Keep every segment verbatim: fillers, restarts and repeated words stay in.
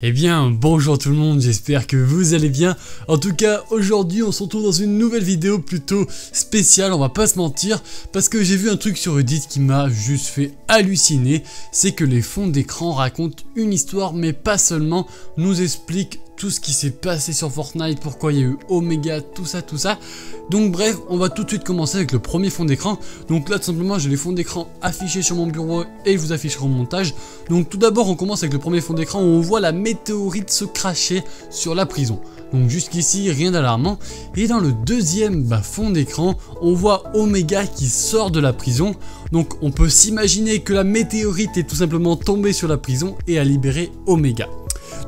Eh bien bonjour tout le monde, j'espère que vous allez bien. En tout cas aujourd'hui on se retrouve dans une nouvelle vidéo plutôt spéciale, on va pas se mentir, parce que j'ai vu un truc sur Reddit qui m'a juste fait halluciner. C'est que les fonds d'écran racontent une histoire, mais pas seulement, nous expliquent tout ce qui s'est passé sur Fortnite, pourquoi il y a eu Omega, tout ça, tout ça. Donc bref, on va tout de suite commencer avec le premier fond d'écran. Donc là tout simplement j'ai les fonds d'écran affichés sur mon bureau et je vous afficherai au montage. Donc tout d'abord on commence avec le premier fond d'écran où on voit la météorite se cracher sur la prison. Donc jusqu'ici rien d'alarmant. Et dans le deuxième bah, fond d'écran, on voit Omega qui sort de la prison. Donc on peut s'imaginer que la météorite est tout simplement tombée sur la prison et a libéré Omega.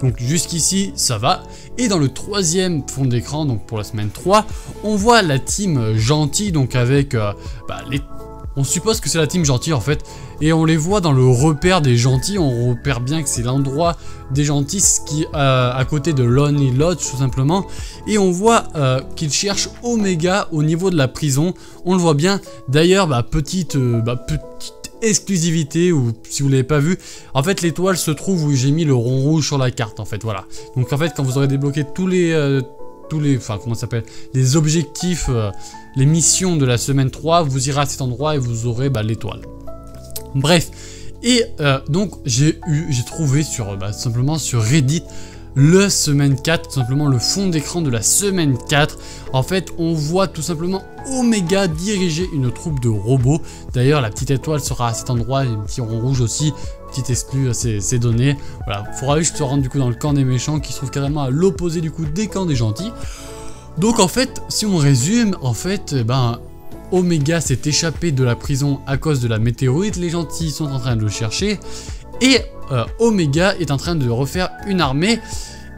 Donc jusqu'ici ça va. Et dans le troisième fond d'écran, donc pour la semaine trois, on voit la team gentille, donc avec euh, bah, les... on suppose que c'est la team gentille en fait. Et on les voit dans le repère des gentils. On repère bien que c'est l'endroit des gentils, ce qui euh, à côté de Lonely Lodge tout simplement. Et on voit euh, qu'ils cherchent Omega au niveau de la prison. On le voit bien. D'ailleurs bah, petite, euh, bah, petite exclusivité, ou si vous l'avez pas vu, en fait l'étoile se trouve où j'ai mis le rond rouge sur la carte en fait, voilà. Donc en fait quand vous aurez débloqué tous les euh, tous les enfin comment ça s'appelle, les objectifs, euh, les missions de la semaine trois, vous irez à cet endroit et vous aurez bah, l'étoile. Bref, et euh, donc j'ai eu j'ai trouvé sur bah, simplement sur Reddit le semaine quatre, tout simplement le fond d'écran de la semaine quatre. En fait on voit tout simplement Omega diriger une troupe de robots. D'ailleurs la petite étoile sera à cet endroit et un petit rond rouge aussi, petite exclue, c'est donné. Voilà, il faudra juste se rendre du coup dans le camp des méchants qui se trouve carrément à l'opposé du coup des camps des gentils. Donc en fait si on résume, en fait ben Omega s'est échappé de la prison à cause de la météorite, les gentils sont en train de le chercher. Et euh, Omega est en train de refaire une armée.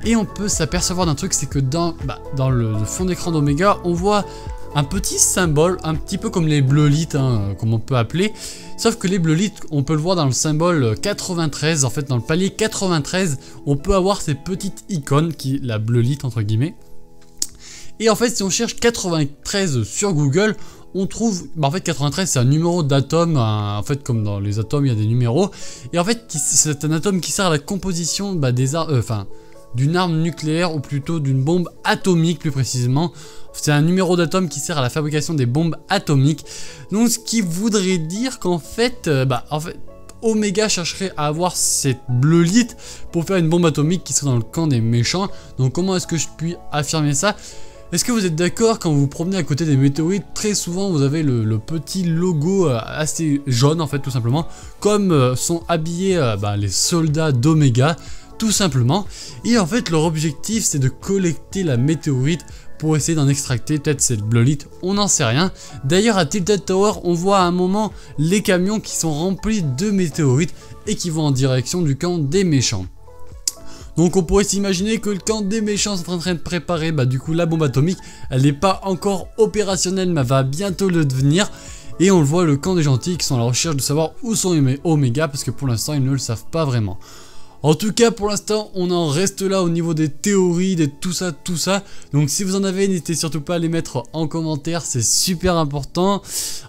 Et on peut s'apercevoir d'un truc, c'est que dans, bah, dans le, le fond d'écran d'Omega, on voit un petit symbole, un petit peu comme les bleulithes, hein, comme on peut appeler. Sauf que les bleulithes, on peut le voir dans le symbole quatre-vingt-treize. En fait, dans le palier quatre-vingt-treize, on peut avoir ces petites icônes, qui la bleulithe entre guillemets. Et en fait, si on cherche quatre-vingt-treize sur Google, on trouve, bah en fait quatre-vingt-treize c'est un numéro d'atome, en fait comme dans les atomes il y a des numéros, et en fait c'est un atome qui sert à la composition bah, des armes, enfin euh, d'une arme nucléaire, ou plutôt d'une bombe atomique plus précisément. C'est un numéro d'atome qui sert à la fabrication des bombes atomiques. Donc ce qui voudrait dire qu'en fait, euh, bah en fait Omega chercherait à avoir cette bleulite pour faire une bombe atomique qui serait dans le camp des méchants. Donc comment est-ce que je puis affirmer ça? Est-ce que vous êtes d'accord, quand vous vous promenez à côté des météorites, très souvent vous avez le, le petit logo euh, assez jaune en fait tout simplement, comme euh, sont habillés euh, bah, les soldats d'Omega tout simplement. Et en fait leur objectif c'est de collecter la météorite pour essayer d'en extracter peut-être cette bleulite, on n'en sait rien. D'ailleurs à Tilted Tower on voit à un moment les camions qui sont remplis de météorites et qui vont en direction du camp des méchants. Donc on pourrait s'imaginer que le camp des méchants est en train de préparer bah, du coup la bombe atomique. Elle n'est pas encore opérationnelle mais elle va bientôt le devenir. Et on le voit, le camp des gentils qui sont à la recherche de savoir où sont les Oméga, parce que pour l'instant ils ne le savent pas vraiment. En tout cas pour l'instant on en reste là au niveau des théories, des tout ça tout ça. Donc si vous en avez, n'hésitez surtout pas à les mettre en commentaire, c'est super important.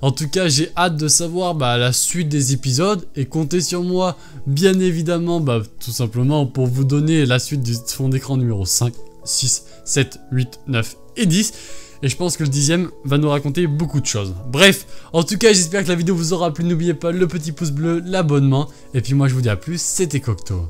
En tout cas j'ai hâte de savoir bah, la suite des épisodes, et comptez sur moi bien évidemment bah, tout simplement pour vous donner la suite du fond d'écran numéro cinq, six, sept, huit, neuf et dix. Et je pense que le dixième va nous raconter beaucoup de choses. Bref, en tout cas j'espère que la vidéo vous aura plu, n'oubliez pas le petit pouce bleu, l'abonnement, et puis moi je vous dis à plus, c'était COQTO.